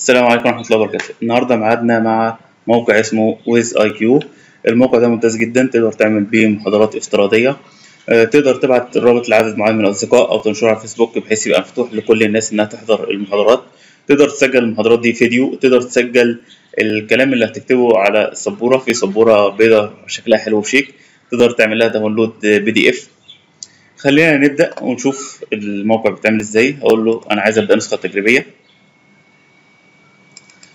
السلام عليكم ورحمة الله وبركاته. النهارده ميعادنا مع موقع اسمه ويز اي كيو. الموقع ده ممتاز جدا، تقدر تعمل بيه محاضرات افتراضية، تقدر تبعت الرابط لعدد معين من الأصدقاء أو تنشره على الفيسبوك بحيث يبقى مفتوح لكل الناس إنها تحضر المحاضرات. تقدر تسجل المحاضرات دي فيديو، تقدر تسجل الكلام اللي هتكتبه على السبورة في سبورة بيضاء شكلها حلو وشيك، تقدر تعمل لها داونلود PDF. خلينا نبدأ ونشوف الموقع بتعمل إزاي. أقول له أنا عايز أبدأ نسخة تجريبية.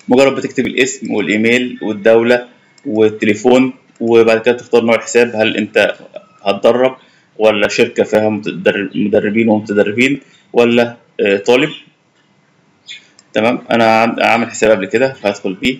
مجرد بتكتب الاسم والايميل والدولة والتليفون، وبعد كده تختار نوع الحساب، هل انت هتدرب ولا شركة فيها مدربين ومتدربين ولا طالب. تمام، انا عامل حساب قبل كده فهدخل بيه.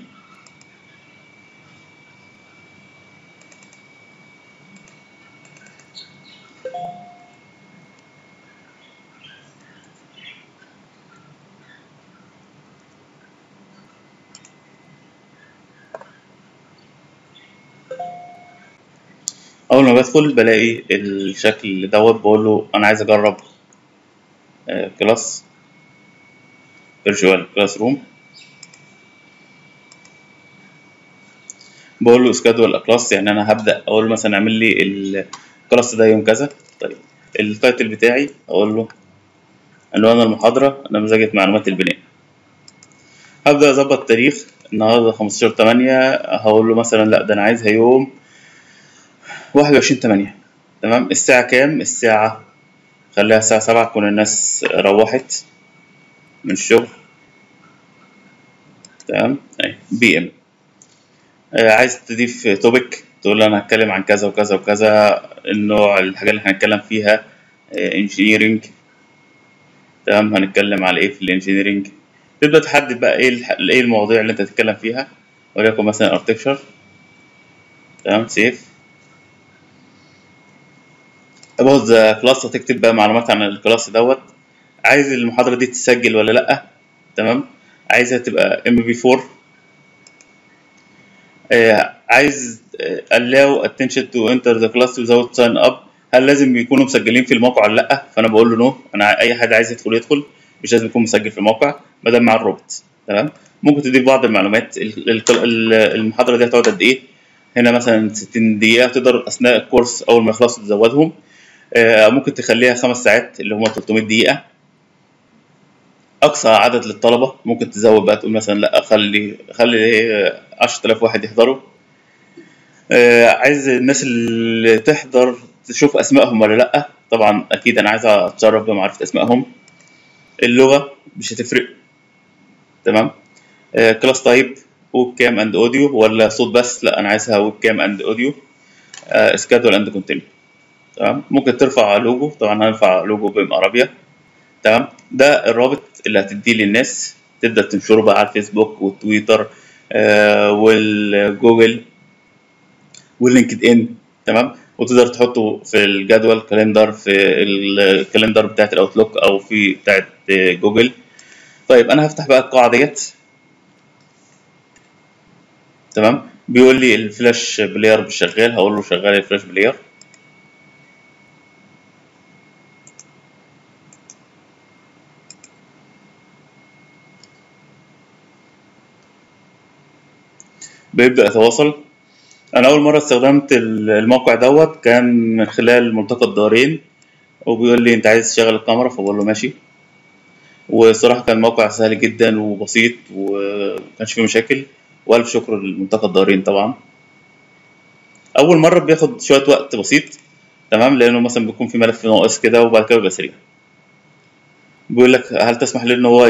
اول ما بدخل بلاقي الشكل دوت، بقول له انا عايز اجرب كلاس فيرتشوال كلاس روم، بقول له اسكادول كلاس، يعني انا هبدا اقول له مثلا اعمل لي الكلاس ده يوم كذا. طيب التايتل بتاعي اقول له عنوان المحاضره نموذجة معلومات البناء. هبدا اظبط التاريخ، النهارده 15/8، هقول له مثلا لا ده انا عايزها يوم 21/8. تمام، الساعة كام؟ الساعة خليها الساعة 7 تكون الناس روحت من الشغل. تمام، اهي PM. عايز تضيف توبيك، تقول له انا هتكلم عن كذا وكذا وكذا، النوع الحاجة اللي هنتكلم فيها انجينيرنج. تمام، هنتكلم على ايه في الانجينيرنج. تبدأ تحدد بقى ايه المواضيع اللي انت هتتكلم فيها، وليكن مثلا اركتكشر. تمام، سيف. about the class، هتكتب بقى معلومات عن الكلاس دوت. عايز المحاضرة دي تتسجل ولا لأ؟ تمام، عايزها تبقى MP4. عايز allow attention to enter the class without sign up، هل لازم يكونوا مسجلين في الموقع ولا لأ؟ فأنا بقول له نو، أنا أي حد عايز يدخل، مش لازم يكون مسجل في الموقع ما دام مع الرابط. تمام، ممكن تضيف بعض المعلومات. المحاضرة دي هتقعد قد إيه؟ هنا مثلا 60 دقيقة، تقدر أثناء الكورس أول ما يخلصوا تزودهم. ممكن تخليها 5 ساعات اللي هما 300 دقيقة أقصى عدد للطلبة. ممكن تزود بقى، تقول مثلا لأ خلي 10,000 واحد يحضروا. عايز الناس اللي تحضر تشوف أسمائهم ولا لأ؟ طبعا أكيد أنا عايز أتشرف بمعرفة أسمائهم. اللغة مش هتفرق. تمام، كلاس تايب ويب كام أند أوديو ولا صوت بس؟ لأ أنا عايزها ويب كام أند أوديو. سكادول أند كونتينيو. تمام، ممكن ترفع لوجو، طبعا هنرفع لوجو بام عربية. تمام، ده الرابط اللي هتديه للناس، تبدأ تنشره بقى على الفيسبوك والتويتر والجوجل واللينكد ان. تمام، وتقدر تحطه في الجدول كالندر، في الكالندر بتاعت الاوتلوك او في بتاعت جوجل. طيب انا هفتح بقى القاعة ديت. تمام، بيقول لي الفلاش بلاير مش شغال، هقول له شغال الفلاش بلاير. بيبدأ يتواصل. أنا أول مرة استخدمت الموقع دوت كان من خلال ملتقى الدارين، وبيقول لي أنت عايز تشغل الكاميرا، فبقول له ماشي. والصراحة كان موقع سهل جدا وبسيط ومكانش فيه مشاكل، وألف شكر لملتقى الدارين. طبعا أول مرة بياخد شوية وقت بسيط. تمام، لأنه مثلا بيكون في ملف ناقص كده، وبعد كده بيبقى سريع. بيقول لك هل تسمح لي إن هو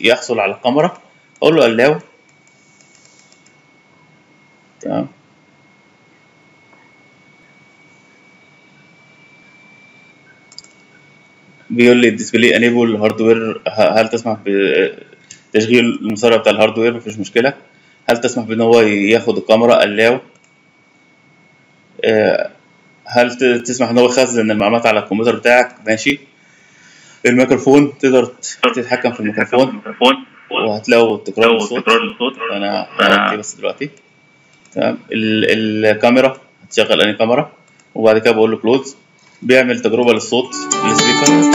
يحصل على الكاميرا؟ أقول له ألاو. تمام، بيقول لي الديسبلاي انيبل هاردوير، هل تسمح بتشغيل المسارع بتاع الهاردوير؟ مفيش مشكله. هل تسمح بان هو ياخد الكاميرا؟ الاو. هل تسمح ان هو يخزن المعلومات على الكمبيوتر بتاعك؟ ماشي. الميكروفون تقدر تتحكم في الميكروفون، وهتلاقوا تكرار الصوت، انا هركب بس دلوقتي. تمام، الكاميرا هتشغل اني كاميرا، وبعد كده بقول له كلوز، بيعمل تجربه للصوت السبيكر.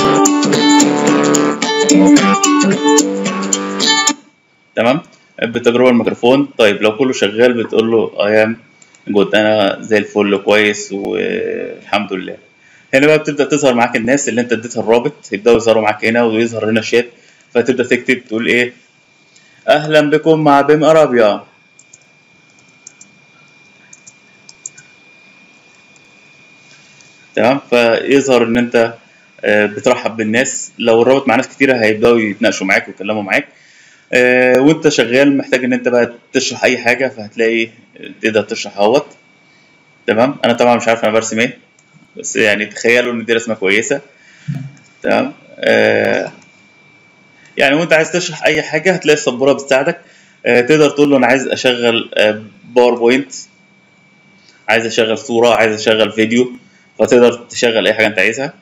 تمام، بالتجربه الميكروفون. طيب لو كله شغال بتقول له اي ام جود، انا زي الفل كويس والحمد لله. هنا بقى بتبدا تظهر معاك الناس اللي انت اديتها الرابط، يبداوا يظهروا معاك هنا ويظهر هنا شات، فتبدا تكتب تقول ايه، اهلا بكم مع بيم ارابيا. تمام، فيظهر ان انت بترحب بالناس. لو الرابط مع ناس كتيره هيبداوا يتناقشوا معاك ويتكلموا معاك، وانت شغال محتاج ان انت بقى تشرح اي حاجه، فهتلاقي تقدر تشرح اهوت. تمام، انا طبعا مش عارف انا برسم ايه، بس يعني تخيلوا ان دي رسمه كويسه. تمام، يعني وانت عايز تشرح اي حاجه هتلاقي السبوره بتساعدك. تقدر تقول له انا عايز اشغل باوربوينت، عايز اشغل صوره، عايز اشغل فيديو، فتقدر تشغل اي حاجه انت عايزها.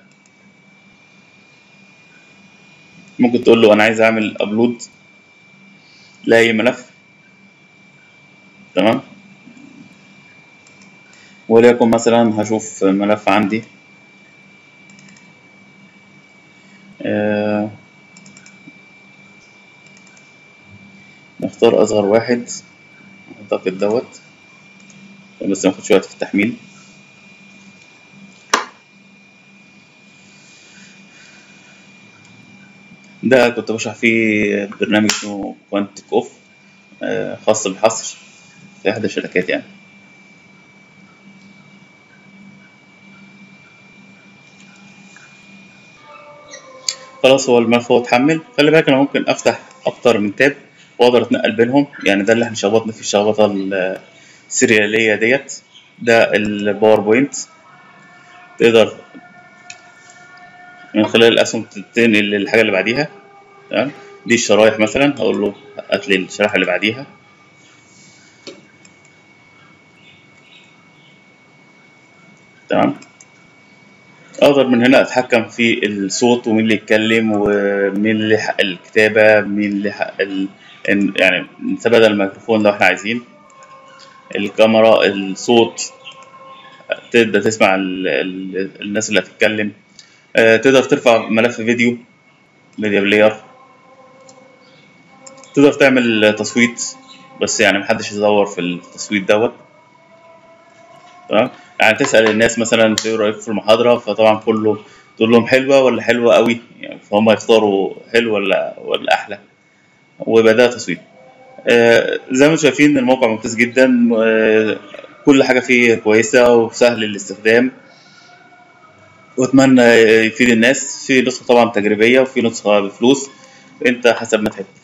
ممكن تقول له انا عايز اعمل ابلود لاي ملف. تمام، وليكن مثلا هشوف ملف عندي نختار اصغر واحد اعتقد دوت، بس ماخدش وقت في التحميل. ده كنت بشرح فيه برنامج اسمه كوانتك اوف، خاص بالحصر في احدى الشركات يعني. خلاص هو الملف هو اتحمل. خلي بالك انا ممكن افتح اكتر من تاب واقدر اتنقل بينهم، يعني ده اللي احنا شخبطنا فيه الشخبطه السرياليه ديت. ده الباوربوينت، تقدر من خلال الاسهم تنقل للحاجه اللي بعديها. تمام، دي الشرايح مثلا، هقول له هات لي الشريحه اللي بعديها. تمام، اقدر من هنا اتحكم في الصوت ومين اللي يتكلم ومين اللي حق الكتابه، مين اللي حق يعني نستبدل الميكروفون لو احنا عايزين، الكاميرا، الصوت. تبدا تسمع الناس اللي هتتكلم. تقدر ترفع ملف فيديو، ميديا بلاير. تقدر تعمل تصويت، بس يعني محدش يدور في التصويت دوت. تمام، يعني تسأل الناس مثلا ايه رأيك في المحاضرة، فطبعا كله تقول لهم حلوة ولا حلوة قوي، يعني فهم يختاروا حلوة ولا أحلى، ويبقى ده تصويت. زي ما شايفين الموقع ممتاز جدا، كل حاجة فيه كويسة وسهل الاستخدام، واتمنى يفيد الناس. في نسخه طبعا تجريبيه وفي نسخه بفلوس، انت حسب ما تحب.